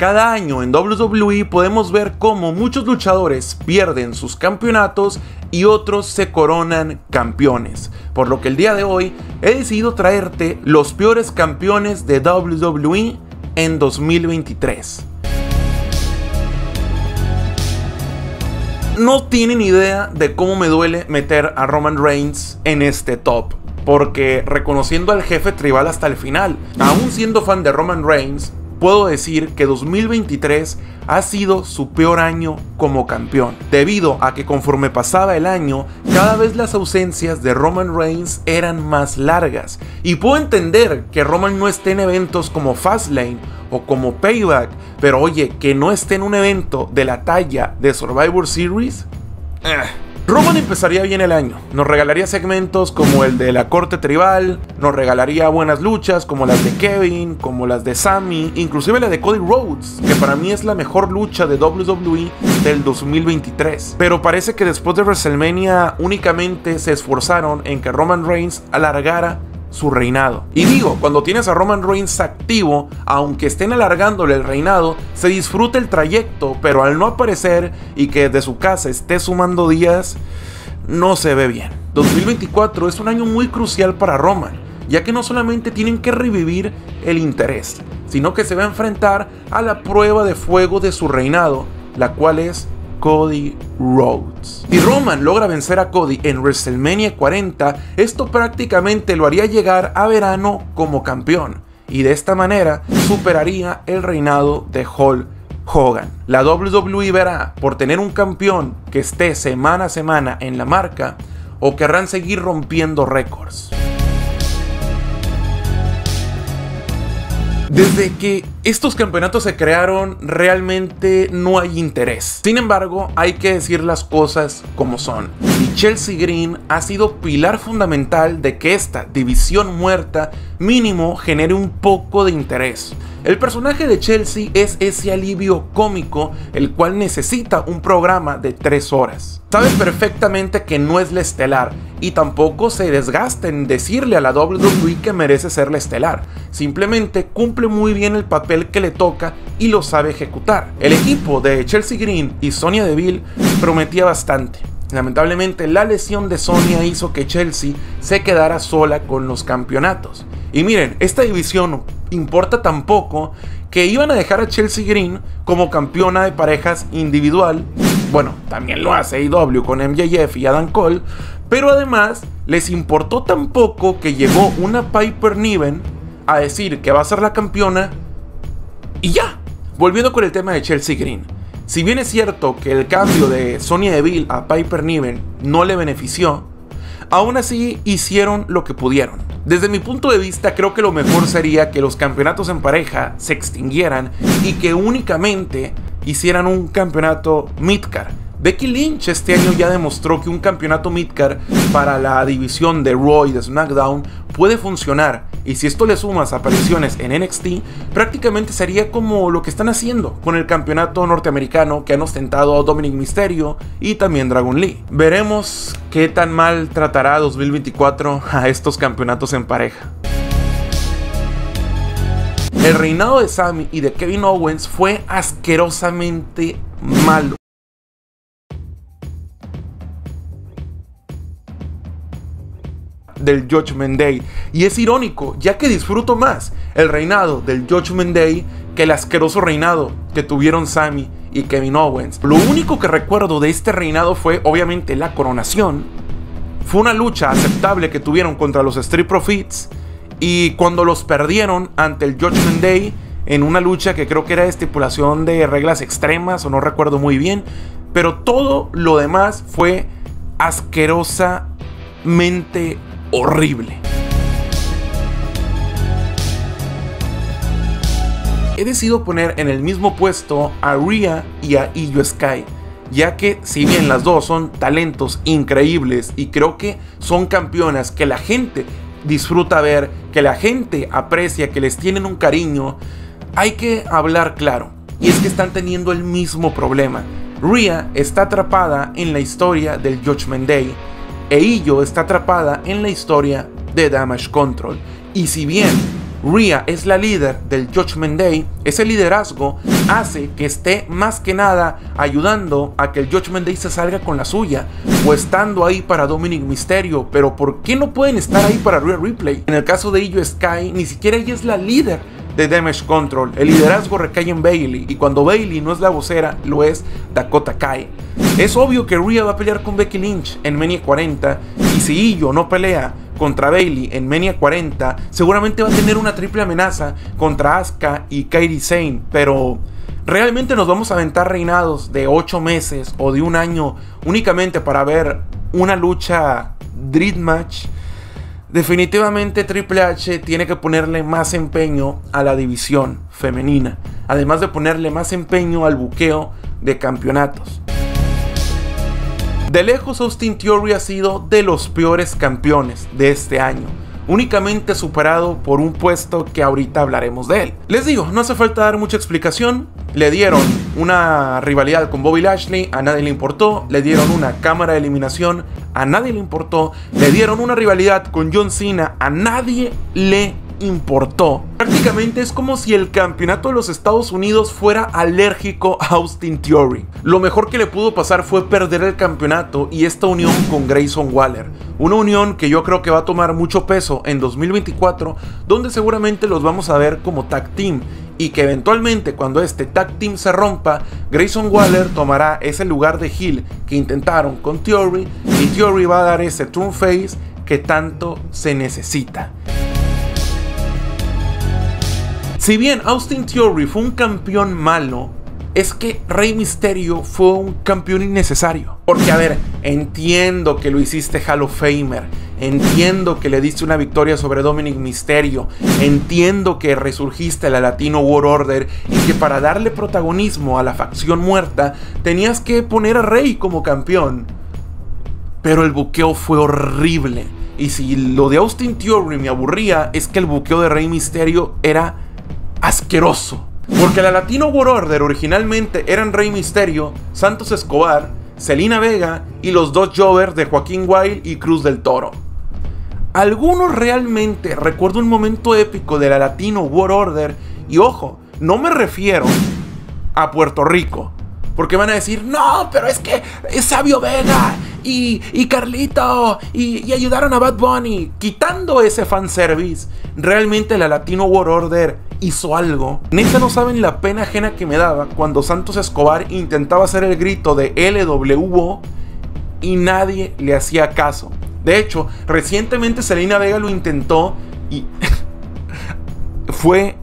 Cada año en WWE podemos ver cómo muchos luchadores pierden sus campeonatos y otros se coronan campeones, por lo que el día de hoy he decidido traerte los peores campeones de WWE en 2023. No tienen idea de cómo me duele meter a Roman Reigns en este top, porque reconociendo al jefe tribal hasta el final, aún siendo fan de Roman Reigns, puedo decir que 2023 ha sido su peor año como campeón, debido a que conforme pasaba el año, cada vez las ausencias de Roman Reigns eran más largas. Y puedo entender que Roman no esté en eventos como Fastlane o como Payback, pero oye, que no esté en un evento de la talla de Survivor Series. Roman empezaría bien el año, nos regalaría segmentos como el de la corte tribal, nos regalaría buenas luchas como las de Kevin, como las de Sammy, inclusive la de Cody Rhodes, que para mí es la mejor lucha de WWE del 2023. Pero parece que después de WrestleMania únicamente se esforzaron en que Roman Reigns alargara su reinado. Y digo, cuando tienes a Roman Reigns activo, aunque estén alargándole el reinado, se disfruta el trayecto, pero al no aparecer y que desde su casa esté sumando días, no se ve bien. 2024 es un año muy crucial para Roman, ya que no solamente tienen que revivir el interés, sino que se va a enfrentar a la prueba de fuego de su reinado, la cual es Cody Rhodes. Si Roman logra vencer a Cody en WrestleMania 40, esto prácticamente lo haría llegar a verano como campeón, y de esta manera superaría el reinado de Hulk Hogan. La WWE verá por tener un campeón que esté semana a semana en la marca, o querrán seguir rompiendo récords. Desde que estos campeonatos se crearon, realmente no hay interés. Sin embargo, hay que decir las cosas como son. Y Chelsea Green ha sido pilar fundamental de que esta división muerta mínimo genere un poco de interés. El personaje de Chelsea es ese alivio cómico, el cual necesita un programa de 3 horas. Sabe perfectamente que no es la estelar, y tampoco se desgasta en decirle a la WWE que merece ser la estelar. Simplemente cumple muy bien el papel que le toca y lo sabe ejecutar. El equipo de Chelsea Green y Sonia Deville prometía bastante. Lamentablemente, la lesión de Sonia hizo que Chelsea se quedara sola con los campeonatos. Y miren, esta división importa tan poco que iban a dejar a Chelsea Green como campeona de parejas individual. Bueno, también lo hace AEW con MJF y Adam Cole, pero además les importó tan poco que llegó una Piper Niven a decir que va a ser la campeona y ya. Volviendo con el tema de Chelsea Green, si bien es cierto que el cambio de Sonia Deville a Piper Niven no le benefició, aún así hicieron lo que pudieron. Desde mi punto de vista, creo que lo mejor sería que los campeonatos en pareja se extinguieran y que únicamente hicieran un campeonato midcard. Becky Lynch este año ya demostró que un campeonato midcard para la división de Raw y de SmackDown puede funcionar, y si esto le sumas apariciones en NXT, prácticamente sería como lo que están haciendo con el campeonato norteamericano que han ostentado Dominik Mysterio y también Dragon Lee. Veremos qué tan mal tratará 2024 a estos campeonatos en pareja. El reinado de Sammy y de Kevin Owens fue asquerosamente malo. Del Judgment Day, y es irónico, ya que disfruto más el reinado del Judgment Day que el asqueroso reinado que tuvieron Sammy y Kevin Owens. Lo único que recuerdo de este reinado fue obviamente la coronación, fue una lucha aceptable que tuvieron contra los Street Profits, y cuando los perdieron ante el Judgment Day en una lucha que creo que era de estipulación de reglas extremas o no recuerdo muy bien, pero todo lo demás fue asquerosamente horrible. He decidido poner en el mismo puesto a Rhea y a Iyo Sky, ya que si bien las dos son talentos increíbles y creo que son campeonas que la gente disfruta ver, que la gente aprecia, que les tienen un cariño, hay que hablar claro, y es que están teniendo el mismo problema. Rhea está atrapada en la historia del Judgment Day, e Iyo está atrapada en la historia de Damage Control. Y si bien Rhea es la líder del Judgment Day, ese liderazgo hace que esté más que nada ayudando a que el Judgment Day se salga con la suya, o estando ahí para Dominik Mysterio. Pero ¿por qué no pueden estar ahí para Rhea Ripley? En el caso de Iyo Sky, ni siquiera ella es la líder de Damage Control, el liderazgo recae en Bayley, y cuando Bayley no es la vocera, lo es Dakota Kai. Es obvio que Rhea va a pelear con Becky Lynch en Mania 40, y si Iyo no pelea contra Bayley en Mania 40, seguramente va a tener una triple amenaza contra Asuka y Kairi Sane. Pero ¿realmente nos vamos a aventar reinados de 8 meses o de un año únicamente para ver una lucha dream match? Definitivamente Triple H tiene que ponerle más empeño a la división femenina, además de ponerle más empeño al buqueo de campeonatos. De lejos, Austin Theory ha sido de los peores campeones de este año, únicamente superado por un puesto que ahorita hablaremos de él. Les digo, no hace falta dar mucha explicación. Le dieron una rivalidad con Bobby Lashley, a nadie le importó. Le dieron una cámara de eliminación, a nadie le importó. Le dieron una rivalidad con John Cena, a nadie le importó. Prácticamente es como si el campeonato de los Estados Unidos fuera alérgico a Austin Theory. Lo mejor que le pudo pasar fue perder el campeonato y esta unión con Grayson Waller, una unión que yo creo que va a tomar mucho peso en 2024, donde seguramente los vamos a ver como tag team, y que eventualmente cuando este tag team se rompa, Grayson Waller tomará ese lugar de heel que intentaron con Theory, y Theory va a dar ese turn face que tanto se necesita. Si bien Austin Theory fue un campeón malo, es que Rey Mysterio fue un campeón innecesario. Porque a ver, entiendo que lo hiciste Hall of Famer, entiendo que le diste una victoria sobre Dominik Mysterio, entiendo que resurgiste la Latino World Order y que para darle protagonismo a la facción muerta tenías que poner a Rey como campeón. Pero el buqueo fue horrible. Y si lo de Austin Theory me aburría, es que el buqueo de Rey Mysterio era asqueroso. Porque la Latino World Order originalmente eran Rey Mysterio, Santos Escobar, Zelina Vega y los dos Jovers de Joaquín Wilde y Cruz del Toro. Algunos realmente recuerdan un momento épico de la Latino World Order, y ojo, no me refiero a Puerto Rico, porque van a decir, no, pero es que es Sabio Vega y Carlito y ayudaron a Bad Bunny. Quitando ese fanservice, realmente la Latino World Order hizo algo. Neta no saben la pena ajena que me daba cuando Santos Escobar intentaba hacer el grito de LWO y nadie le hacía caso. De hecho, recientemente Zelina Vega lo intentó y fue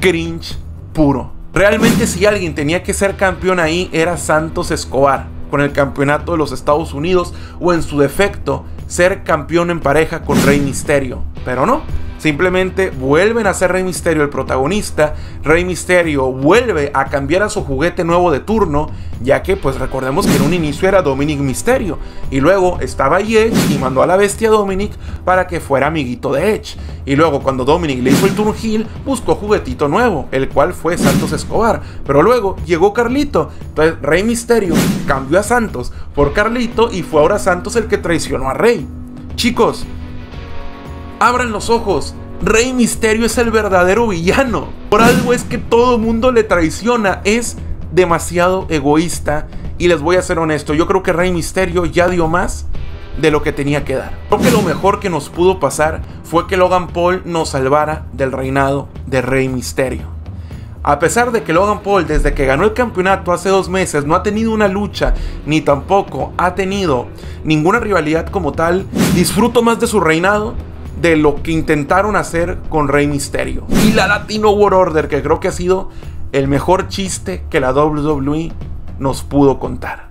cringe puro. Realmente si alguien tenía que ser campeón ahí era Santos Escobar con el campeonato de los Estados Unidos, o en su defecto ser campeón en pareja con Rey Mysterio. Pero no, simplemente vuelven a ser Rey Mysterio el protagonista. Rey Mysterio vuelve a cambiar a su juguete nuevo de turno, ya que pues recordemos que en un inicio era Dominik Mysterio y luego estaba Edge y mandó a la bestia Dominik para que fuera amiguito de Edge, y luego cuando Dominik le hizo el turn heel buscó juguetito nuevo, el cual fue Santos Escobar, pero luego llegó Carlito. Entonces Rey Mysterio cambió a Santos por Carlito y fue ahora Santos el que traicionó a Rey. Chicos, abran los ojos, Rey Mysterio es el verdadero villano. Por algo es que todo mundo le traiciona, es demasiado egoísta. Y les voy a ser honesto, yo creo que Rey Mysterio ya dio más de lo que tenía que dar. Creo que lo mejor que nos pudo pasar fue que Logan Paul nos salvara del reinado de Rey Mysterio. A pesar de que Logan Paul, desde que ganó el campeonato hace 2 meses, no ha tenido una lucha, ni tampoco ha tenido ninguna rivalidad como tal, disfruto más de su reinado de lo que intentaron hacer con Rey Mysterio. Y la Latino World Order, que creo que ha sido el mejor chiste que la WWE nos pudo contar.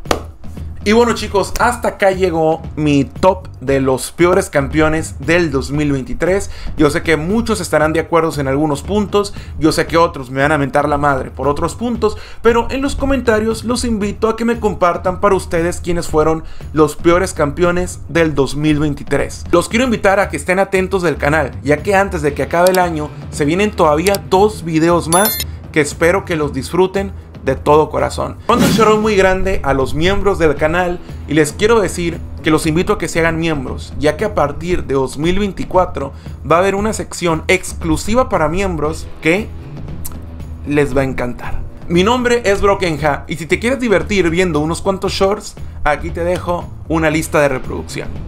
Y bueno chicos, hasta acá llegó mi top de los peores campeones del 2023. Yo sé que muchos estarán de acuerdo en algunos puntos, yo sé que otros me van a mentar la madre por otros puntos, pero en los comentarios los invito a que me compartan para ustedes quiénes fueron los peores campeones del 2023. Los quiero invitar a que estén atentos del canal, ya que antes de que acabe el año se vienen todavía 2 videos más que espero que los disfruten de todo corazón. Mando un shout out muy grande a los miembros del canal y les quiero decir que los invito a que se hagan miembros, ya que a partir de 2024 va a haber una sección exclusiva para miembros que les va a encantar. Mi nombre es Brokenja y si te quieres divertir viendo unos cuantos shorts, aquí te dejo una lista de reproducción.